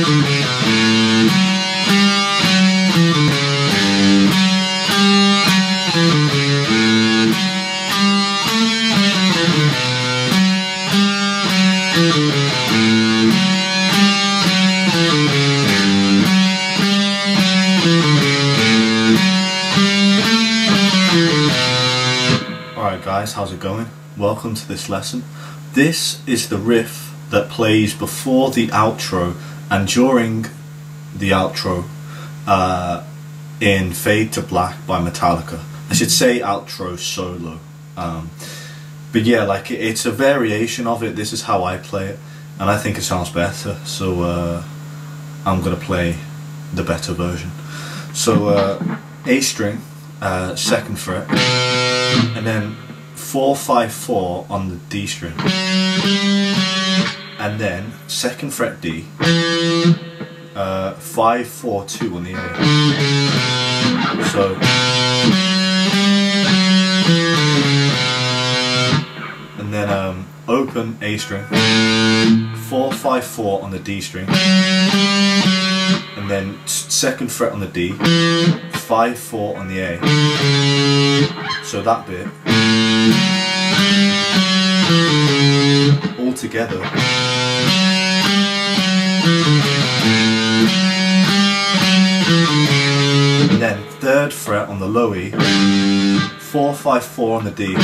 Alright guys, how's it going? Welcome to this lesson. This is the riff that plays before the outro and during the outro in Fade to Black by Metallica. I should say outro solo. But yeah, like it's a variation of it. This is how I play it, and I think it sounds better, so I'm gonna play the better version. So A string, 2nd fret, and then 4-5-4 on the D string, and then 2nd fret D, 5-4-2 on the A. So and then open A string, 4-5-4 on the D string, and then 2nd fret on the D, 5-4 on the A. So that bit all together and then 3rd fret on the low E, 4-5-4 on the D,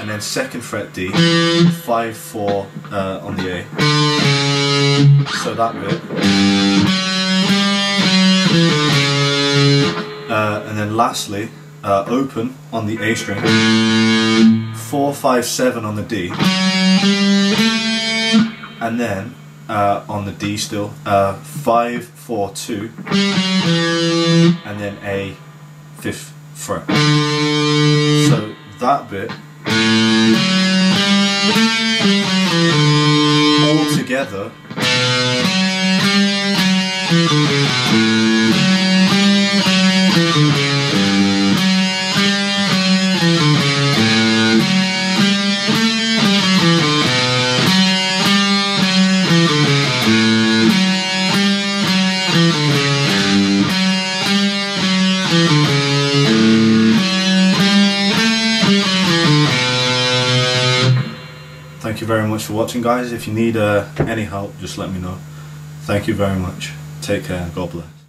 and then 2nd fret D, 5-4 on the A. So that bit, and then lastly open on the A string, 4-5-7 on the D, and then on the D still, 5-4-2, and then A, 5th fret. So that bit all together . Thank you very much for watching, guys. If you need any help, just let me know. Thank you very much. Take care. God bless.